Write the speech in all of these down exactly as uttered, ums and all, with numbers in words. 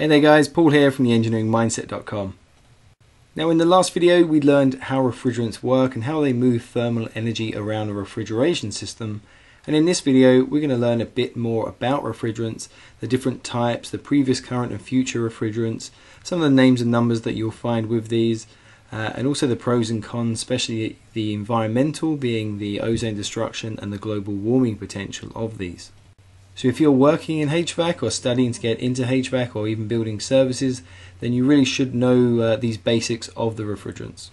Hey there guys, Paul here from the engineering mindset dot com. Now in the last video we learned how refrigerants work and how they move thermal energy around a refrigeration system, and in this video we're going to learn a bit more about refrigerants, the different types, the previous, current and future refrigerants, some of the names and numbers that you'll find with these, uh, and also the pros and cons, especially the environmental, being the ozone destruction and the global warming potential of these. So if you're working in H V A C or studying to get into H V A C or even building services, then you really should know uh, these basics of the refrigerants.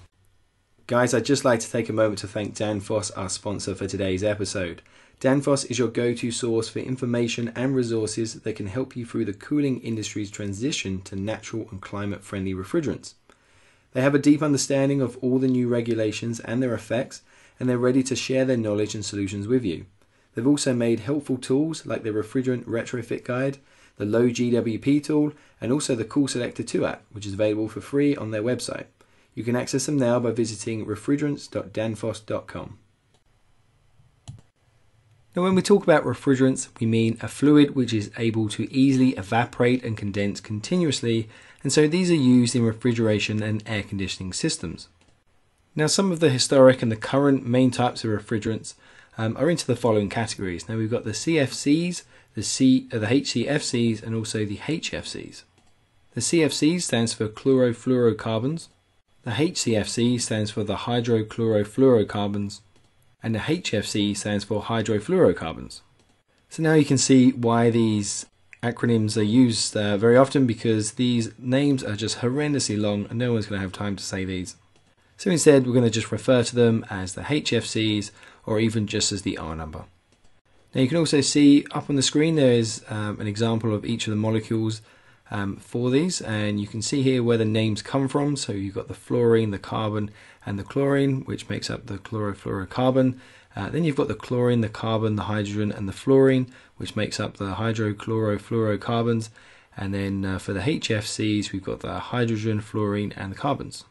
Guys, I'd just like to take a moment to thank Danfoss, our sponsor for today's episode. Danfoss is your go-to source for information and resources that can help you through the cooling industry's transition to natural and climate-friendly refrigerants. They have a deep understanding of all the new regulations and their effects, and they're ready to share their knowledge and solutions with you. They've also made helpful tools like the Refrigerant Retrofit Guide, the Low G W P tool, and also the Coolselector two app, which is available for free on their website. You can access them now by visiting refrigerants dot danfoss dot com. Now when we talk about refrigerants, we mean a fluid which is able to easily evaporate and condense continuously, and so these are used in refrigeration and air conditioning systems. Now some of the historic and the current main types of refrigerants Um, are into the following categories. Now we've got the C F Cs, the, C, uh, the H C F Cs, and also the H F Cs. The C F C stands for chlorofluorocarbons, the H C F C stands for the hydrochlorofluorocarbons, and the H F C stands for hydrofluorocarbons. So now you can see why these acronyms are used uh, very often, because these names are just horrendously long and no one's going to have time to say these. So instead we're going to just refer to them as the H F Cs or even just as the R number. Now you can also see up on the screen there is um, an example of each of the molecules um, for these, and you can see here where the names come from. So you've got the fluorine, the carbon and the chlorine, which makes up the chlorofluorocarbon. Uh, then you've got the chlorine, the carbon, the hydrogen and the fluorine, which makes up the hydrochlorofluorocarbons. And then uh, for the H F Cs we've got the hydrogen, fluorine and the carbons.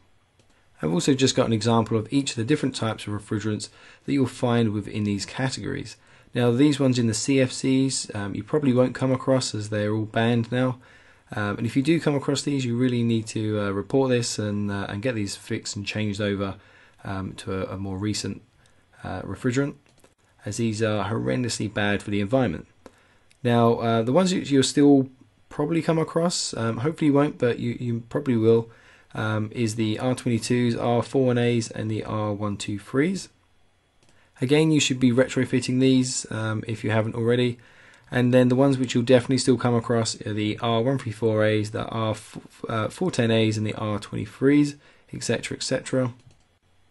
I've also just got an example of each of the different types of refrigerants that you'll find within these categories. Now these ones in the C F Cs um, you probably won't come across, as they're all banned now, um, and if you do come across these you really need to uh, report this and, uh, and get these fixed and changed over um, to a, a more recent uh, refrigerant, as these are horrendously bad for the environment. Now uh, the ones that you'll still probably come across, um, hopefully you won't, but you, you probably will, Um, is the R twenty-twos, R forty-one A's and the R one twenty-threes. Again, you should be retrofitting these um, if you haven't already. And then the ones which you'll definitely still come across are the R one thirty-four A's, the R four ten A's and the R twenty-threes, etc, et cetera.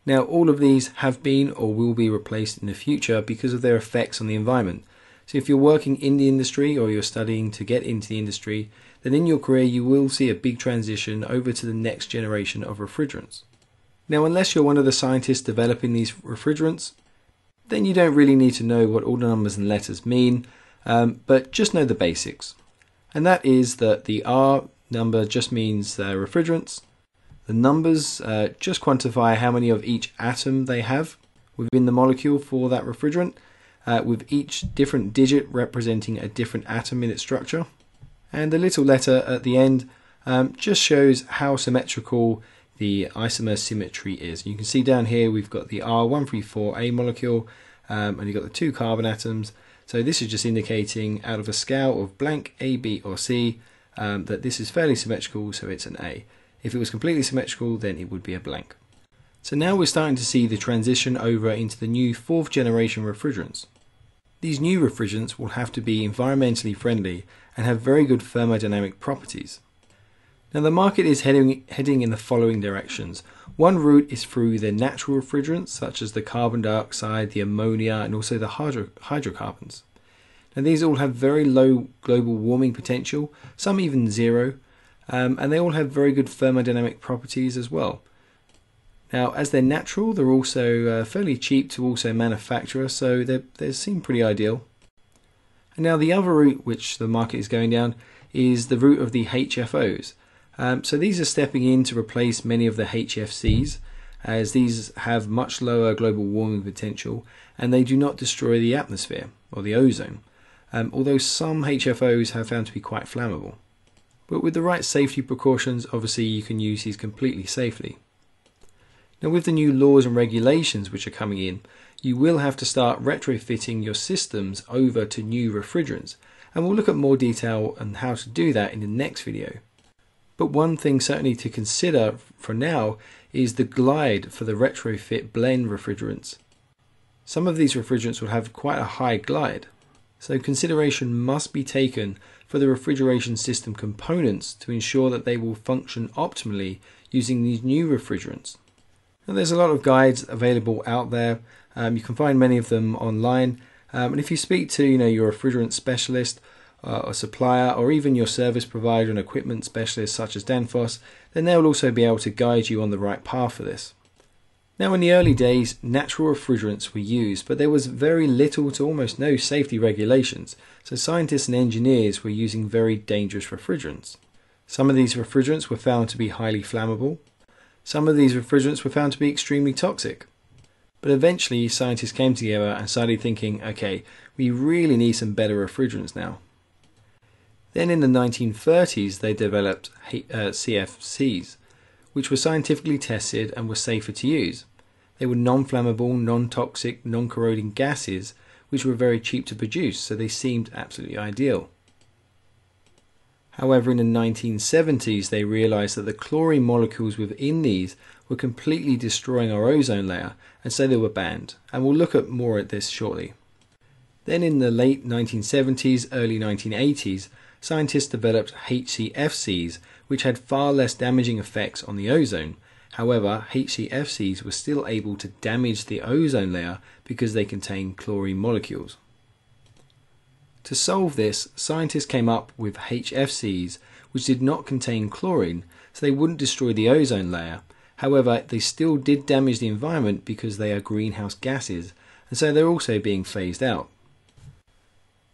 Now all of these have been or will be replaced in the future because of their effects on the environment. So if you're working in the industry or you're studying to get into the industry, then in your career you will see a big transition over to the next generation of refrigerants. Now unless you're one of the scientists developing these refrigerants, then you don't really need to know what all the numbers and letters mean, um, but just know the basics. And that is that the R number just means uh, refrigerants. The numbers uh, just quantify how many of each atom they have within the molecule for that refrigerant, Uh, with each different digit representing a different atom in its structure. And the little letter at the end um, just shows how symmetrical the isomer symmetry is. You can see down here we've got the R one thirty-four A molecule um, and you've got the two carbon atoms. So this is just indicating out of a scale of blank A, B or C um, that this is fairly symmetrical, so it's an A. If it was completely symmetrical then it would be a blank. So now we're starting to see the transition over into the new fourth generation refrigerants. These new refrigerants will have to be environmentally friendly and have very good thermodynamic properties. Now the market is heading, heading in the following directions. One route is through the natural refrigerants such as the carbon dioxide, the ammonia and also the hydro, hydrocarbons. Now these all have very low global warming potential, some even zero, um, and they all have very good thermodynamic properties as well. Now as they're natural, they're also uh, fairly cheap to also manufacture, so they seem pretty ideal. And now the other route which the market is going down is the route of the H F Os. Um, so these are stepping in to replace many of the H F Cs, as these have much lower global warming potential and they do not destroy the atmosphere or the ozone, um, although some H F Os have found to be quite flammable. But with the right safety precautions, obviously you can use these completely safely. Now with the new laws and regulations which are coming in, you will have to start retrofitting your systems over to new refrigerants, and we'll look at more detail on how to do that in the next video. But one thing certainly to consider for now is the glide for the retrofit blend refrigerants. Some of these refrigerants will have quite a high glide, so consideration must be taken for the refrigeration system components to ensure that they will function optimally using these new refrigerants. Now, there's a lot of guides available out there. Um, you can find many of them online, um, and if you speak to you know your refrigerant specialist uh, or supplier, or even your service provider and equipment specialist such as Danfoss, then they'll also be able to guide you on the right path for this. Now in the early days, natural refrigerants were used, but there was very little to almost no safety regulations, so scientists and engineers were using very dangerous refrigerants. Some of these refrigerants were found to be highly flammable. Some of these refrigerants were found to be extremely toxic. But eventually scientists came together and started thinking, okay, we really need some better refrigerants now. Then in the nineteen thirties they developed uh, C F Cs. Which were scientifically tested and were safer to use. They were non-flammable, non-toxic, non-corroding gases which were very cheap to produce, so they seemed absolutely ideal. However, in the nineteen seventies they realized that the chlorine molecules within these were completely destroying our ozone layer, and so they were banned, and we'll look at more at this shortly. Then in the late nineteen seventies, early nineteen eighties, scientists developed H C F Cs, which had far less damaging effects on the ozone. However, H C F Cs were still able to damage the ozone layer because they contain chlorine molecules. To solve this, scientists came up with H F Cs, which did not contain chlorine, so they wouldn't destroy the ozone layer. However, they still did damage the environment because they are greenhouse gases, and so they're also being phased out.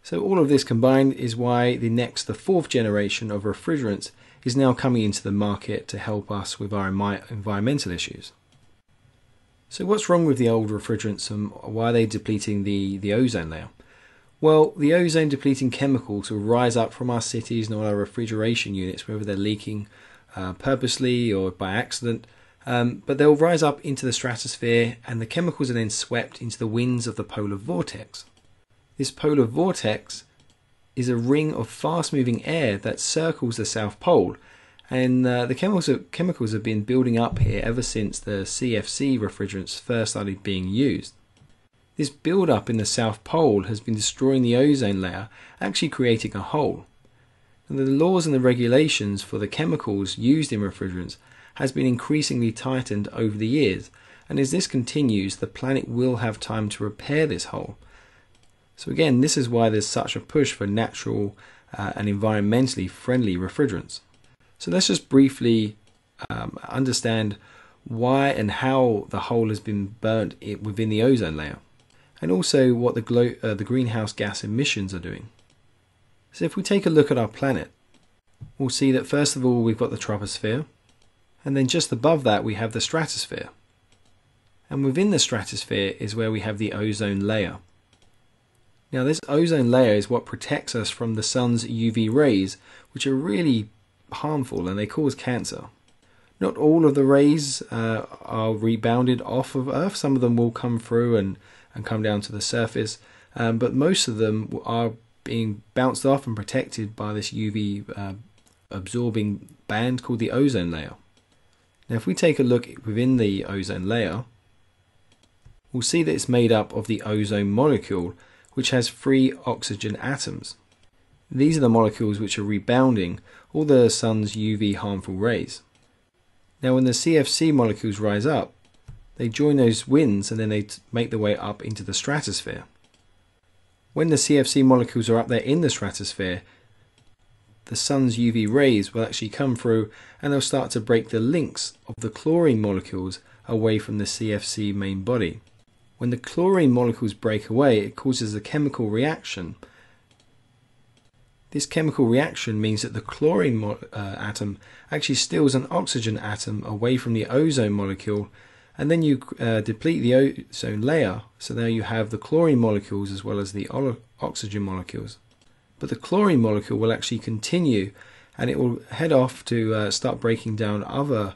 So all of this combined is why the next, the fourth generation of refrigerants is now coming into the market to help us with our environmental issues. So what's wrong with the old refrigerants and why are they depleting the, the ozone layer? Well, the ozone depleting chemicals will rise up from our cities and all our refrigeration units, whether they're leaking uh, purposely or by accident, um, but they'll rise up into the stratosphere and the chemicals are then swept into the winds of the polar vortex. This polar vortex is a ring of fast-moving air that circles the South Pole, and uh, the chemicals, chemicals have been building up here ever since the C F C refrigerants first started being used. This build-up in the South Pole has been destroying the ozone layer, actually creating a hole. And the laws and the regulations for the chemicals used in refrigerants has been increasingly tightened over the years, and as this continues, the planet will have time to repair this hole. So again, this is why there's such a push for natural uh, and environmentally friendly refrigerants. So let's just briefly um, understand why and how the hole has been burnt within the ozone layer, and also what the, glo uh, the greenhouse gas emissions are doing. So if we take a look at our planet, we'll see that first of all we've got the troposphere, and then just above that we have the stratosphere. And within the stratosphere is where we have the ozone layer. Now this ozone layer is what protects us from the sun's U V rays, which are really harmful and they cause cancer. Not all of the rays uh, are rebounded off of Earth. Some of them will come through and, and come down to the surface, um, but most of them are being bounced off and protected by this U V uh, absorbing band called the ozone layer. Now if we take a look within the ozone layer, we'll see that it's made up of the ozone molecule, which has three oxygen atoms. These are the molecules which are rebounding all the sun's U V harmful rays. Now when the C F C molecules rise up, they join those winds and then they make their way up into the stratosphere. When the C F C molecules are up there in the stratosphere, the sun's U V rays will actually come through and they'll start to break the links of the chlorine molecules away from the C F C main body. When the chlorine molecules break away, it causes a chemical reaction. This chemical reaction means that the chlorine uh, atom actually steals an oxygen atom away from the ozone molecule, and then you uh, deplete the ozone layer, so now you have the chlorine molecules as well as the oxygen molecules. But the chlorine molecule will actually continue and it will head off to uh, start breaking down other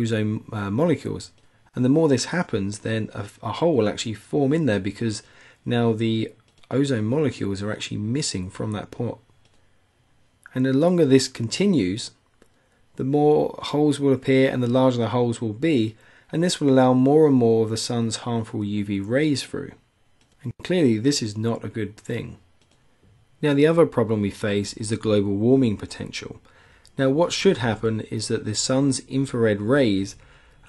ozone uh, molecules. And the more this happens, then a, a hole will actually form in there, because now the ozone molecules are actually missing from that pot. And the longer this continues, the more holes will appear and the larger the holes will be, and this will allow more and more of the sun's harmful U V rays through. And clearly this is not a good thing. Now, the other problem we face is the global warming potential. Now, what should happen is that the sun's infrared rays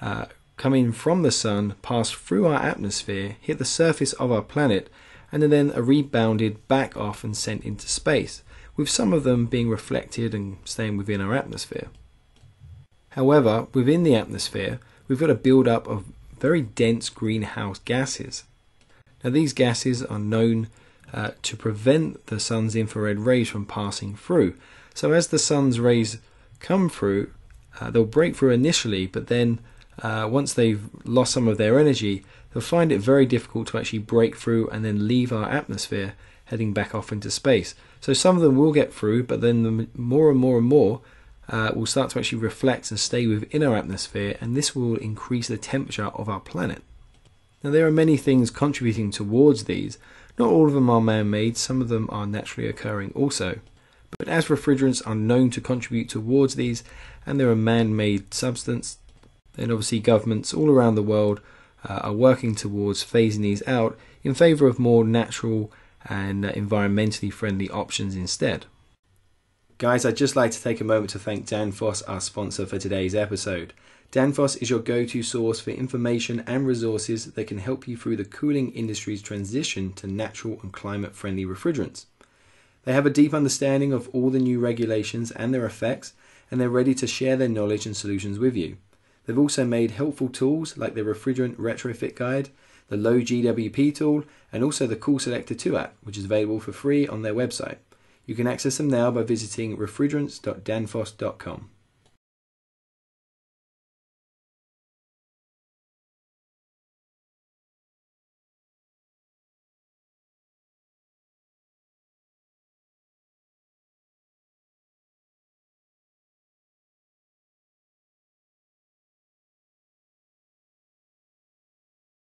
uh, coming from the sun pass through our atmosphere, hit the surface of our planet, and then are rebounded back off and sent into space, with some of them being reflected and staying within our atmosphere. However, within the atmosphere, we've got a build-up of very dense greenhouse gases. Now, these gases are known uh, to prevent the sun's infrared rays from passing through. So as the sun's rays come through, uh, they'll break through initially, but then uh, once they've lost some of their energy, they'll find it very difficult to actually break through and then leave our atmosphere, heading back off into space. So some of them will get through, but then the more and more and more uh, will start to actually reflect and stay within our atmosphere, and this will increase the temperature of our planet. Now, there are many things contributing towards these. Not all of them are man-made, some of them are naturally occurring also. But as refrigerants are known to contribute towards these, and they're a man-made substance, then obviously governments all around the world uh, are working towards phasing these out in favour of more natural and environmentally friendly options instead. Guys, I'd just like to take a moment to thank Danfoss, our sponsor for today's episode. Danfoss is your go-to source for information and resources that can help you through the cooling industry's transition to natural and climate-friendly refrigerants. They have a deep understanding of all the new regulations and their effects, and they're ready to share their knowledge and solutions with you. They've also made helpful tools like the Refrigerant Retrofit Guide, the Low G W P tool, and also the Coolselector two app, which is available for free on their website. You can access them now by visiting refrigerants dot danfoss dot com.